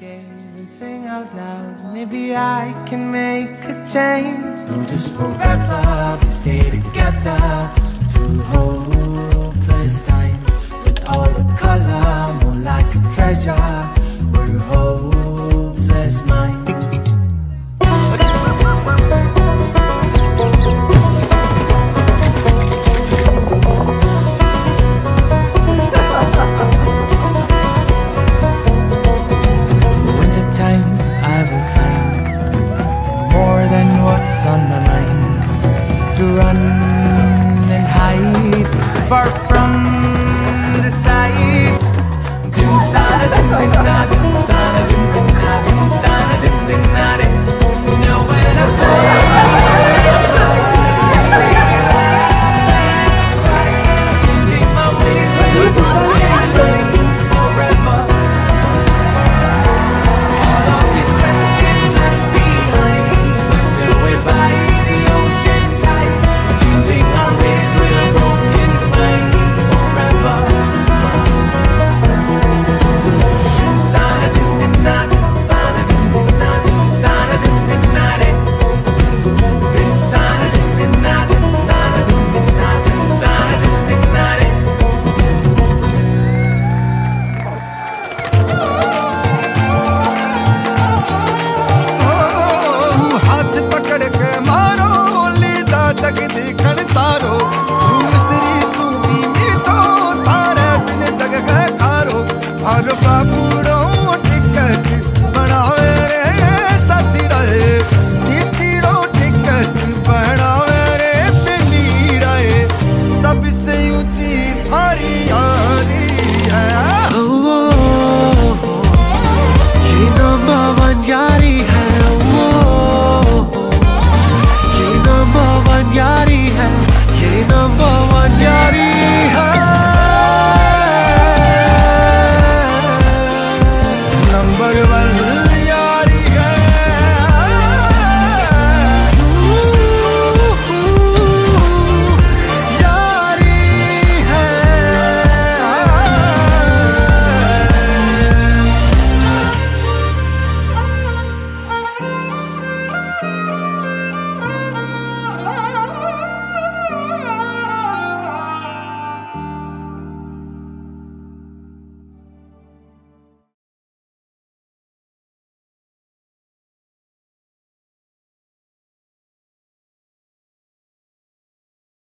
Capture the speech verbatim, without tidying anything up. games and sing out loud. Maybe I can make a change. Do this forever, we stay together through whole.